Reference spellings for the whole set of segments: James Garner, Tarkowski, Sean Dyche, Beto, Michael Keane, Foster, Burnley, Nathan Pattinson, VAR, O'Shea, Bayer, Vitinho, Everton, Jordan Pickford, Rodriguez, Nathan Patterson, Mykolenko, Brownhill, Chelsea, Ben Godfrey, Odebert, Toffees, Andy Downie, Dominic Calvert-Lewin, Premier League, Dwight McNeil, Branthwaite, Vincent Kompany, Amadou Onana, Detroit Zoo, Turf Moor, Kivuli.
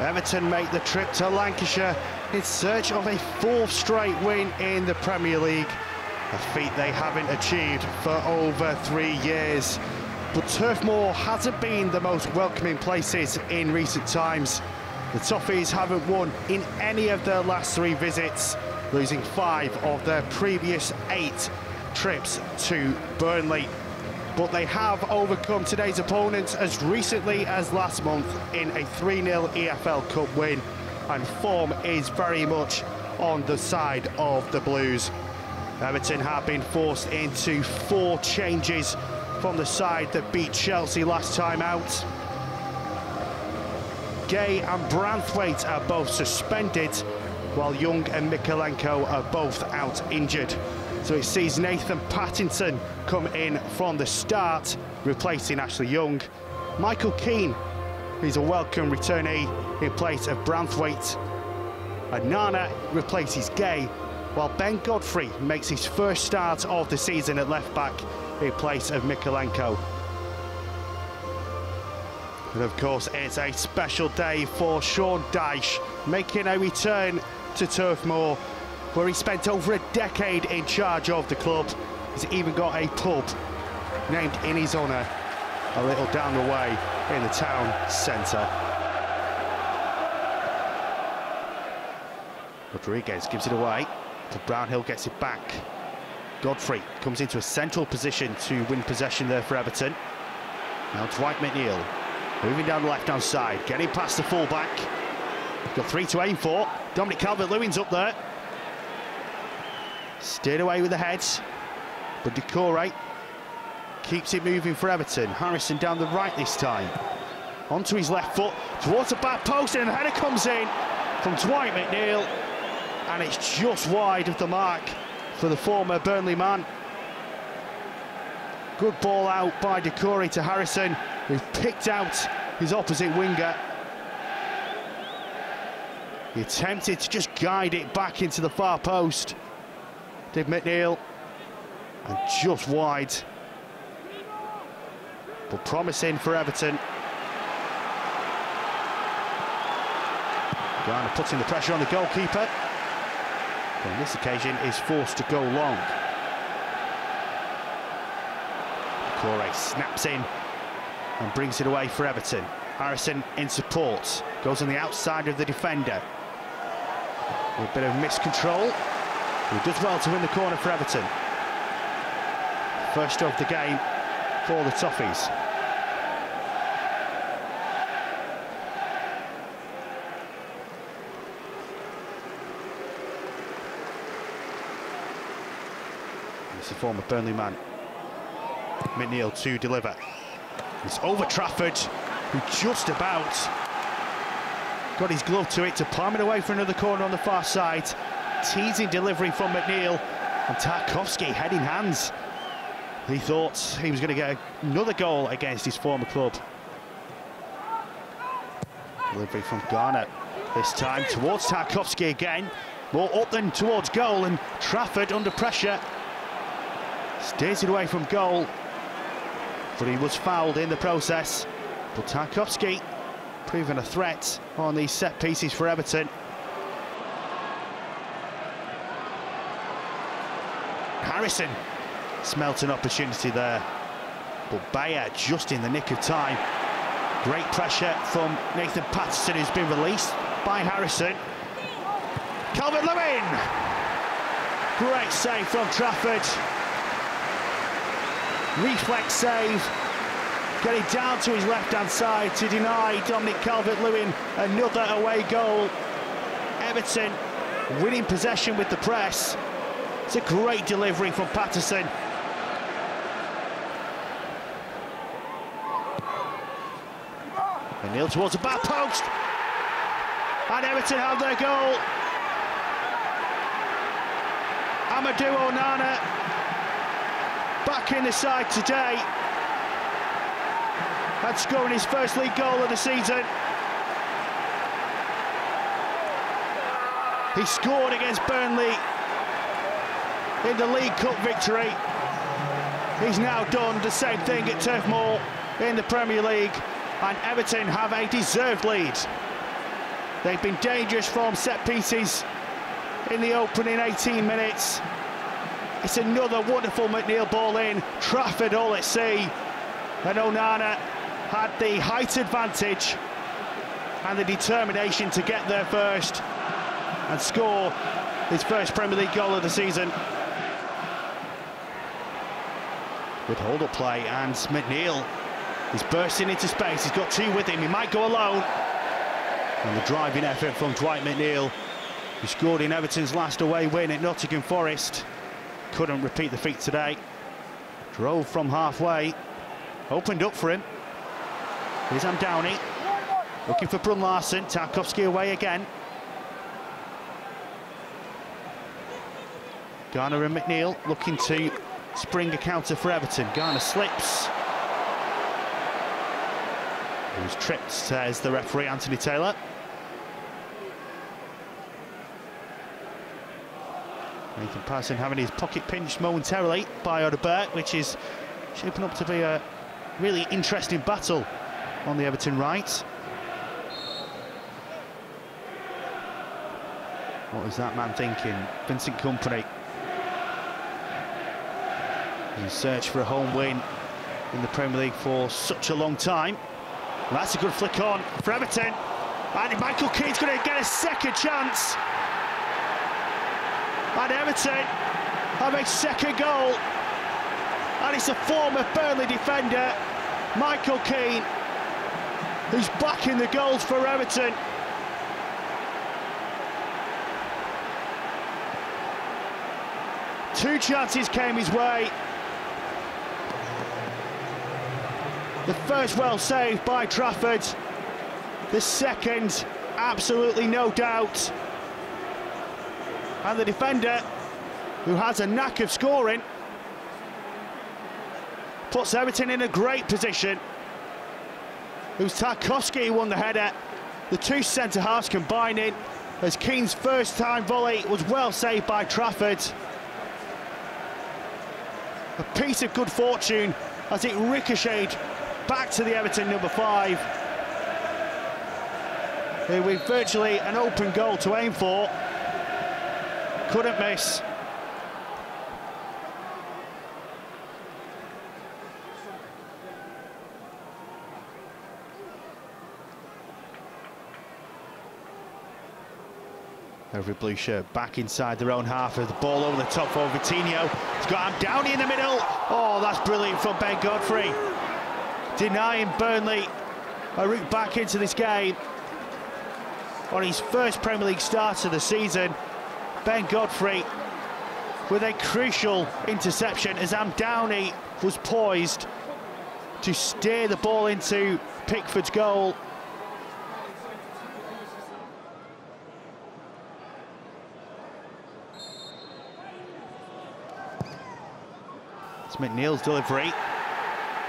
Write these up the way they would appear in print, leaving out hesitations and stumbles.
Everton make the trip to Lancashire in search of a fourth straight win in the Premier League, a feat they haven't achieved for over 3 years. But Turf Moor hasn't been the most welcoming places in recent times. The Toffees haven't won in any of their last 3 visits, losing 5 of their previous 8 trips to Burnley. But they have overcome today's opponents as recently as last month in a 3-0 EFL Cup win, and form is very much on the side of the Blues. Everton have been forced into 4 changes from the side that beat Chelsea last time out. Gay and Branthwaite are both suspended, while Young and Mykolenko are both out injured. So it sees Nathan Pattinson come in from the start, replacing Ashley Young. Michael Keane is a welcome returnee in place of Branthwaite. Onana replaces Gay, while Ben Godfrey makes his first start of the season at left-back in place of Mykolenko. And of course, it's a special day for Sean Dyche, making a return to Turf Moor, where he spent over a decade in charge of the club. He's even got a pub named in his honour a little down the way in the town centre. Rodriguez gives it away, but Brownhill gets it back. Godfrey comes into a central position to win possession there for Everton. Now Dwight McNeil, moving down the left-hand side, getting past the full-back. Got 3 to aim for. Dominic Calvert-Lewin's up there. Steered away with the heads, but Decore keeps it moving for Everton. Harrison down the right this time, onto his left foot, towards the back post, and the header comes in from Dwight McNeil, and it's just wide of the mark for the former Burnley man. Good ball out by Decore to Harrison, who's picked out his opposite winger. He attempted to just guide it back into the far post, did McNeil, and just wide, but promising for Everton. Garner putting the pressure on the goalkeeper, but on this occasion is forced to go long. Corey snaps in and brings it away for Everton. Harrison in support, goes on the outside of the defender. A bit of miscontrol. He does well to win the corner for Everton. First of the game for the Toffees. It's the former Burnley man. McNeil to deliver. It's over Trafford, who just about got his glove to it to palm it away for another corner on the far side. Teasing delivery from McNeil, and Tarkowski head in hands. He thought he was going to get another goal against his former club. Delivery from Garner, this time towards Tarkowski again. More up than towards goal, and Trafford under pressure. Steers it away from goal, but he was fouled in the process. But Tarkowski proving a threat on these set pieces for Everton. Harrison smelt an opportunity there, but Bayer just in the nick of time. Great pressure from Nathan Patterson, who's been released by Harrison. Calvert-Lewin! Great save from Trafford. Reflex save, getting down to his left-hand side to deny Dominic Calvert-Lewin another away goal. Everton winning possession with the press. It's a great delivery from Patterson. McNeil towards the back post, and Everton have their goal. Amadou Onana back in the side today, and scoring his first league goal of the season. He scored against Burnley in the League Cup victory. He's now done the same thing at Turf Moor in the Premier League, and Everton have a deserved lead. They've been dangerous from set pieces in the opening 18 minutes. It's another wonderful McNeil ball in. Trafford all at sea. And Onana had the height advantage and the determination to get there first and score his first Premier League goal of the season. Good hold-up play, and McNeil is bursting into space. He's got two with him. He might go alone. And the driving effort from Dwight McNeil, who scored in Everton's last away win at Nottingham Forest. Couldn't repeat the feat today. Drove from halfway. Opened up for him. Here's Andy Downie. Looking for Bruun Larsen. Tarkowski away again. Garner and McNeil looking to spring a counter for Everton. Garner slips. He was tripped, says the referee, Anthony Taylor. Nathan Patterson having his pocket pinched momentarily by Odebert, which is shaping up to be a really interesting battle on the Everton right. What is that man thinking? Vincent Kompany. He's searched for a home win in the Premier League for such a long time. Well, that's a good flick on for Everton. And Michael Keane's going to get a second chance. And Everton have a second goal. And it's a former Burnley defender, Michael Keane, who's back in the goals for Everton. Two chances came his way. The first well saved by Trafford. The second, absolutely no doubt. And the defender, who has a knack of scoring, puts Everton in a great position. It was Tarkowski who won the header. The two centre-halves combining as Keane's first-time volley was well saved by Trafford. A piece of good fortune as it ricocheted back to the Everton number 5. With virtually an open goal to aim for. Couldn't miss. Every blue shirt back inside their own half of the ball over the top for Vitinho. He's got Andy Downie in the middle. Oh, that's brilliant from Ben Godfrey. Denying Burnley a route back into this game. On his first Premier League start of the season, Ben Godfrey with a crucial interception as Andy Downie was poised to steer the ball into Pickford's goal. It's McNeil's delivery.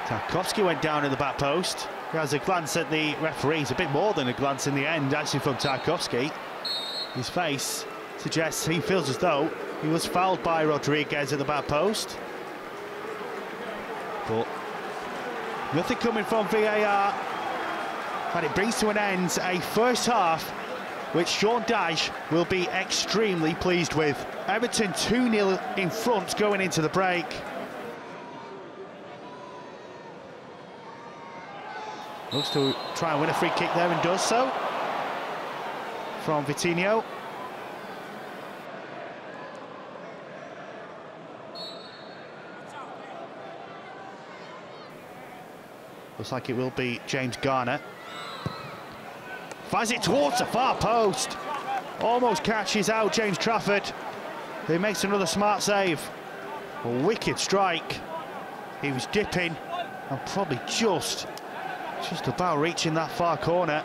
Tarkowski went down in the back post. He has a glance at the referees, a bit more than a glance in the end, actually, from Tarkowski. His face suggests he feels as though he was fouled by Rodriguez at the back post. But nothing coming from VAR. And it brings to an end a first half which Sean Dyche will be extremely pleased with. Everton 2-0 in front going into the break. Looks to try and win a free kick there, and does so. From Vitinho. Looks like it will be James Garner. Finds it towards the far post. Almost catches out James Trafford, who makes another smart save. A wicked strike. He was dipping and probably just about reaching that far corner.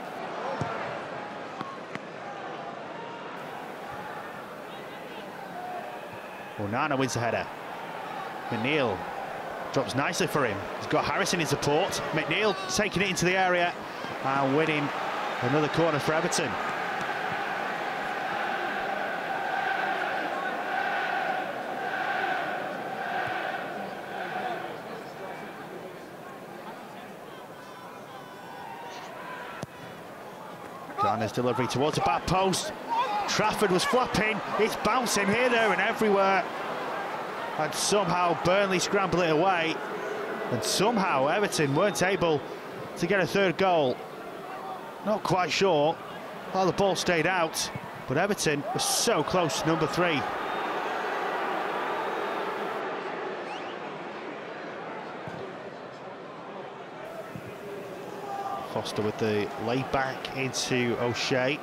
Onana wins the header. McNeil drops nicely for him. He's got Harrison in support. McNeil taking it into the area and winning another corner for Everton. Garner's delivery towards the back post. Trafford was flapping, it's bouncing here, there and everywhere. And somehow Burnley scramble it away. And somehow Everton weren't able to get a third goal. Not quite sure how the ball stayed out, but Everton was so close to number 3. Foster with the layback into O'Shea.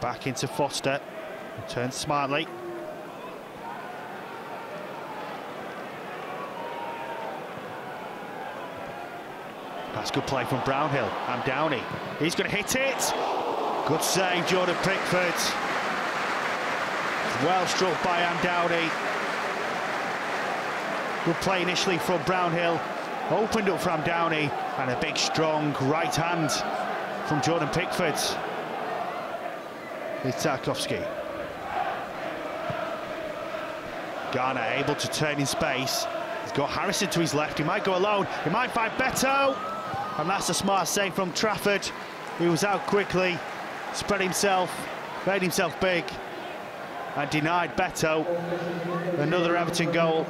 Back into Foster, turns smartly. That's good play from Brownhill and Downie. He's going to hit it. Good save, Jordan Pickford. Well struck by Downie. Good play initially from Brownhill. Opened up from Downie, and a big strong right hand from Jordan Pickford. It's Tarkowski. Garner able to turn in space. He's got Harrison to his left. He might go alone. He might find Beto. And that's a smart save from Trafford. He was out quickly, spread himself, made himself big, and denied Beto. Another Everton goal.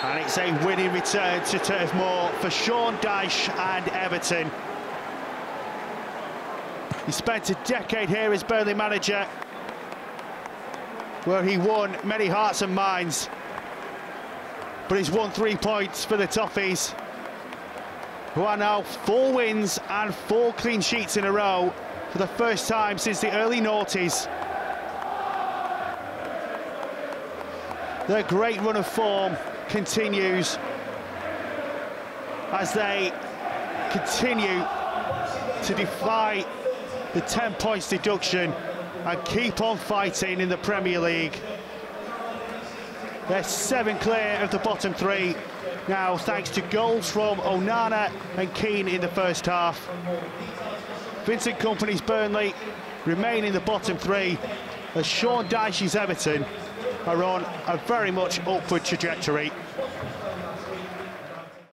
And it's a winning return to Turf Moor for Sean Dyche and Everton. He spent a decade here as Burnley manager, where he won many hearts and minds. But he's won 3 points for the Toffees, who are now 4 wins and 4 clean sheets in a row for the first time since the early noughties. Their great run of form continues as they continue to defy the 10 points deduction and keep on fighting in the Premier League. They're 7 clear of the bottom 3 now, thanks to goals from Onana and Keane in the first half. Vincent Kompany's Burnley remain in the bottom 3 as Sean Dyche's Everton are on a very much upward trajectory.